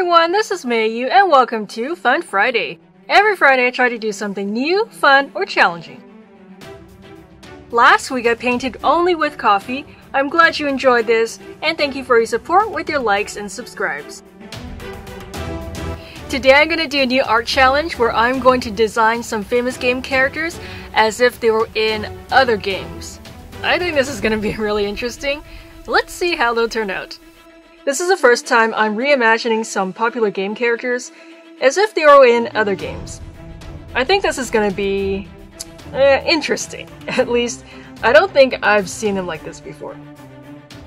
everyone, this is Mei Yu and welcome to Fun Friday. Every Friday I try to do something new, fun, or challenging. Last week I painted only with coffee. I'm glad you enjoyed this and thank you for your support with your likes and subscribes. Today I'm going to do a new art challenge where I'm going to design some famous game characters as if they were in other games. I think this is going to be really interesting. Let's see how they'll turn out. This is the first time I'm reimagining some popular game characters as if they were in other games. I think this is going to be interesting. At least, I don't think I've seen them like this before.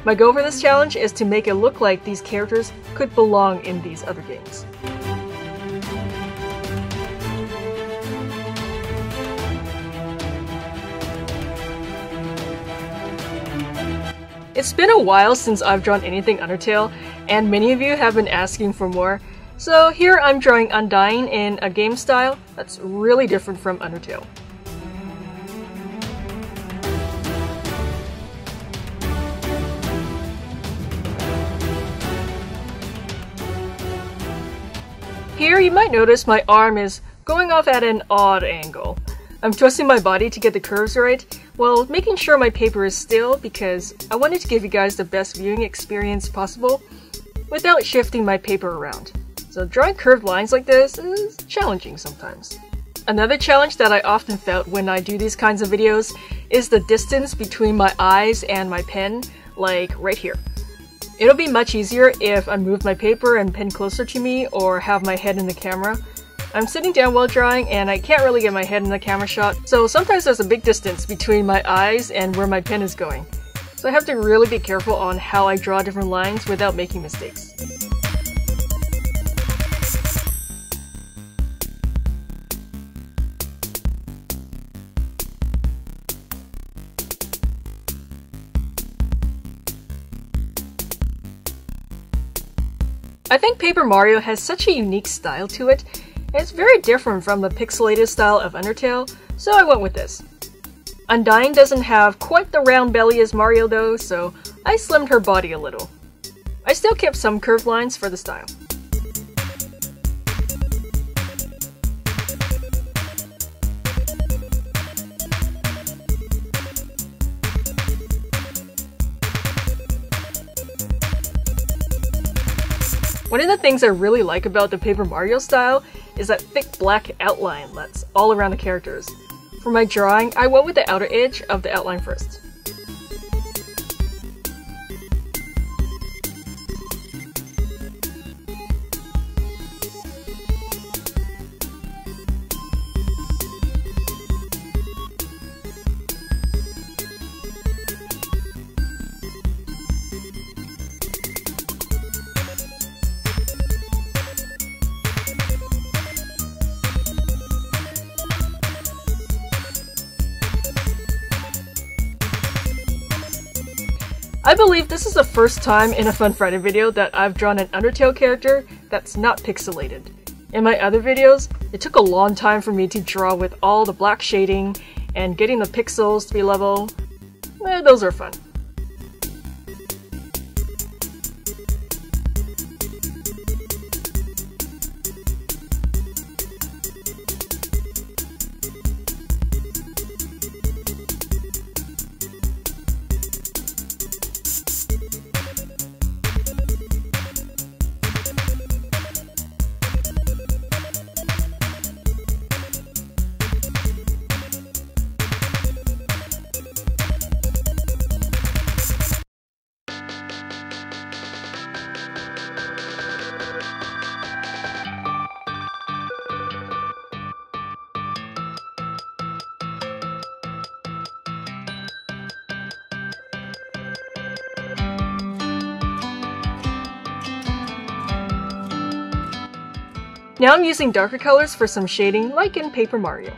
My goal for this challenge is to make it look like these characters could belong in these other games. It's been a while since I've drawn anything Undertale, and many of you have been asking for more. So here I'm drawing Undyne in a game style that's really different from Undertale. Here you might notice my arm is going off at an odd angle. I'm twisting my body to get the curves right, while making sure my paper is still because I wanted to give you guys the best viewing experience possible without shifting my paper around. So drawing curved lines like this is challenging sometimes. Another challenge that I often felt when I do these kinds of videos is the distance between my eyes and my pen, like right here. It'll be much easier if I move my paper and pen closer to me or have my head in the camera. I'm sitting down while drawing and I can't really get my head in the camera shot, so sometimes there's a big distance between my eyes and where my pen is going. So I have to really be careful on how I draw different lines without making mistakes. I think Paper Mario has such a unique style to it. It's very different from the pixelated style of Undertale, so I went with this. Undyne doesn't have quite the round belly as Mario though, so I slimmed her body a little. I still kept some curved lines for the style. One of the things I really like about the Paper Mario style is that thick black outline that's all around the characters. For my drawing, I went with the outer edge of the outline first. I believe this is the first time in a Fun Friday video that I've drawn an Undertale character that's not pixelated. In my other videos, it took a long time for me to draw with all the black shading and getting the pixels to be level. Those are fun. Now I'm using darker colors for some shading, like in Paper Mario.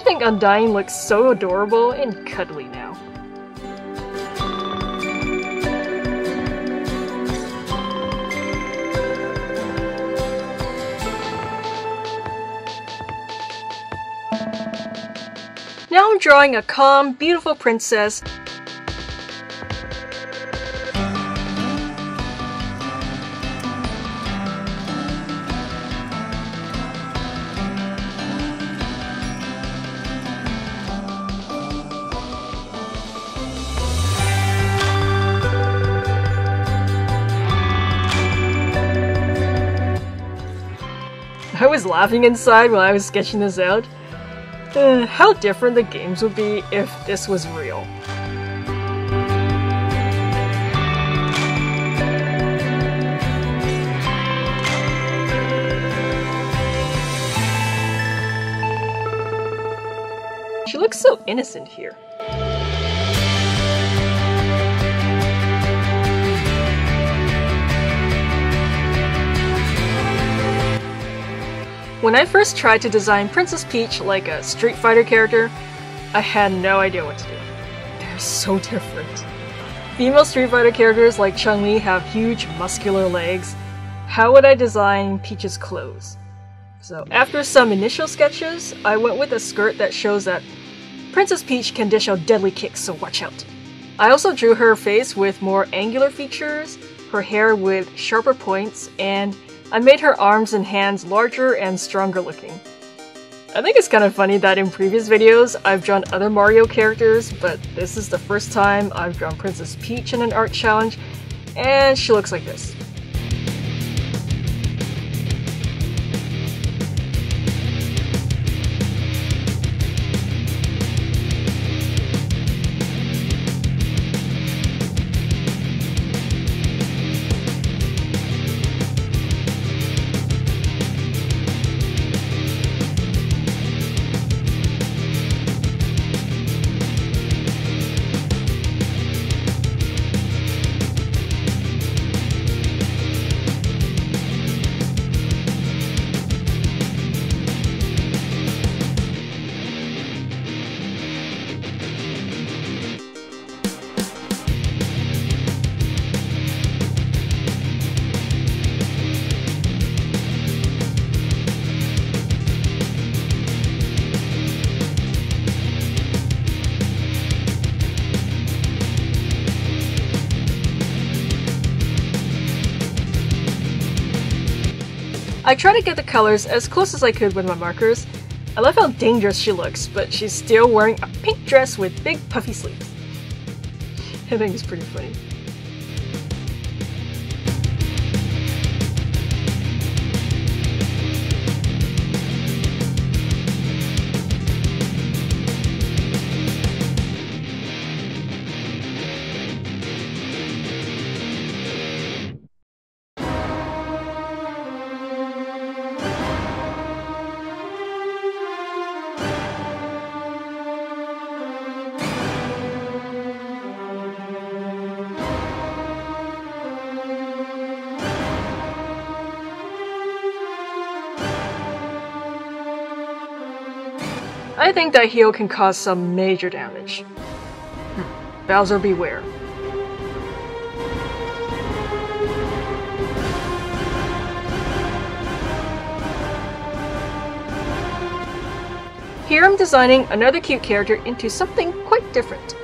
I think Undyne looks so adorable and cuddly now. Now I'm drawing a calm, beautiful princess. I was laughing inside while I was sketching this out. How different the games would be if this was real. She looks so innocent here. When I first tried to design Princess Peach like a Street Fighter character, I had no idea what to do. They're so different. Female Street Fighter characters like Chun-Li have huge muscular legs. How would I design Peach's clothes? So after some initial sketches, I went with a skirt that shows that Princess Peach can dish out deadly kicks, so watch out. I also drew her face with more angular features, her hair with sharper points, and I made her arms and hands larger and stronger looking. I think it's kind of funny that in previous videos I've drawn other Mario characters, but this is the first time I've drawn Princess Peach in an art challenge, and she looks like this. I tried to get the colors as close as I could with my markers. I love how dangerous she looks, but she's still wearing a pink dress with big puffy sleeves. I think it's pretty funny. I think that heel can cause some major damage. Bowser beware. Here I'm designing another cute character into something quite different.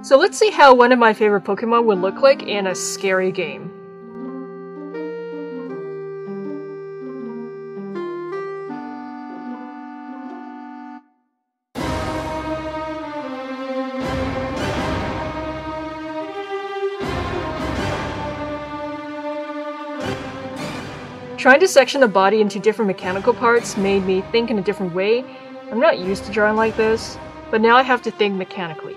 So let's see how one of my favorite Pokémon would look like in a scary game. Trying to section the body into different mechanical parts made me think in a different way. I'm not used to drawing like this, but now I have to think mechanically.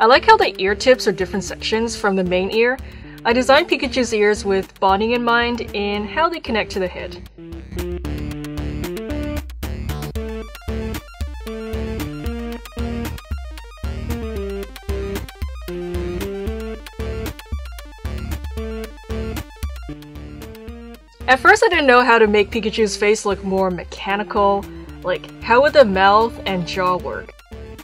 I like how the ear tips are different sections from the main ear. I designed Pikachu's ears with bonding in mind and how they connect to the head. At first I didn't know how to make Pikachu's face look more mechanical, like how would the mouth and jaw work?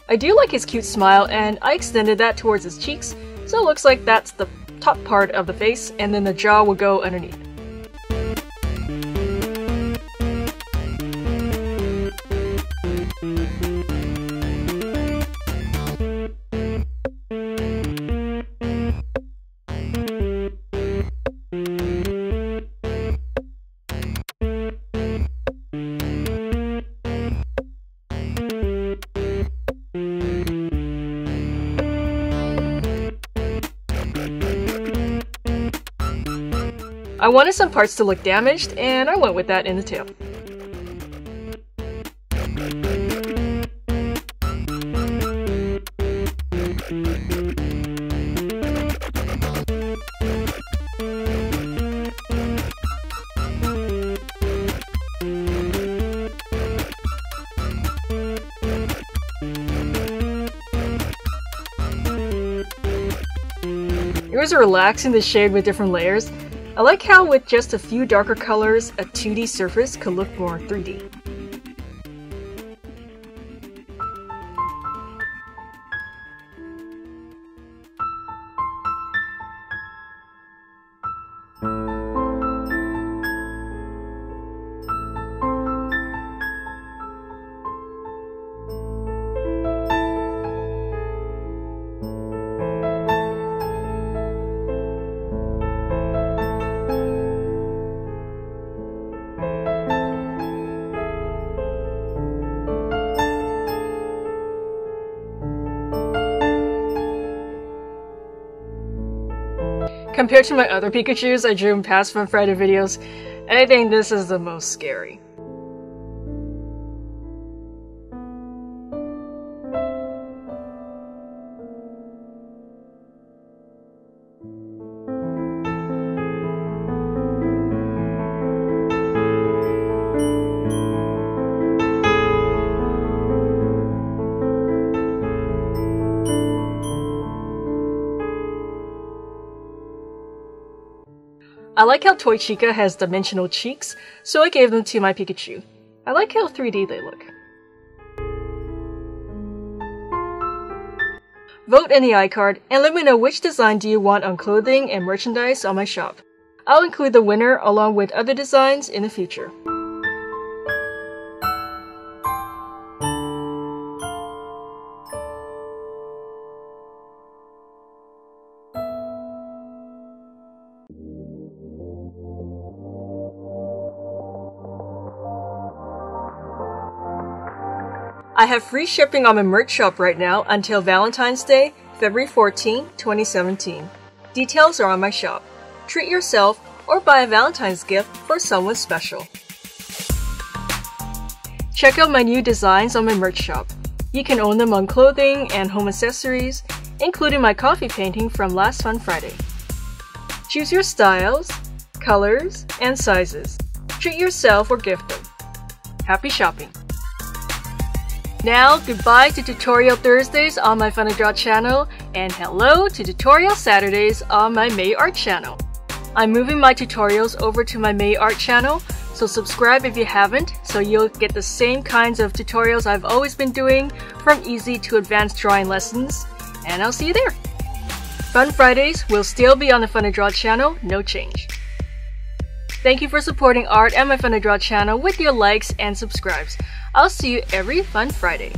I do like his cute smile and I extended that towards his cheeks, so it looks like that's the top part of the face and then the jaw will go underneath. I wanted some parts to look damaged, and I went with that in the tail. It was relaxing to shade with different layers. I like how with just a few darker colors, a 2D surface could look more 3D. Compared to my other Pikachus I drew in past Fun Friday videos, I think this is the most scary. I like how Toy Chica has dimensional cheeks, so I gave them to my Pikachu. I like how 3D they look. Vote in the iCard and let me know which design do you want on clothing and merchandise on my shop. I'll include the winner along with other designs in the future. I have free shipping on my merch shop right now until Valentine's Day, February 14, 2017. Details are on my shop. Treat yourself or buy a Valentine's gift for someone special. Check out my new designs on my merch shop. You can own them on clothing and home accessories, including my coffee painting from last Fun Friday. Choose your styles, colors, and sizes. Treat yourself or gift them. Happy shopping! Now, goodbye to Tutorial Thursdays on my Fun2draw channel, and hello to Tutorial Saturdays on my May Art channel. I'm moving my tutorials over to my May Art channel, so subscribe if you haven't, so you'll get the same kinds of tutorials I've always been doing, from easy to advanced drawing lessons, and I'll see you there! Fun Fridays will still be on the Fun2draw channel, no change. Thank you for supporting art and my Fun2draw channel with your likes and subscribes. I'll see you every Fun Friday.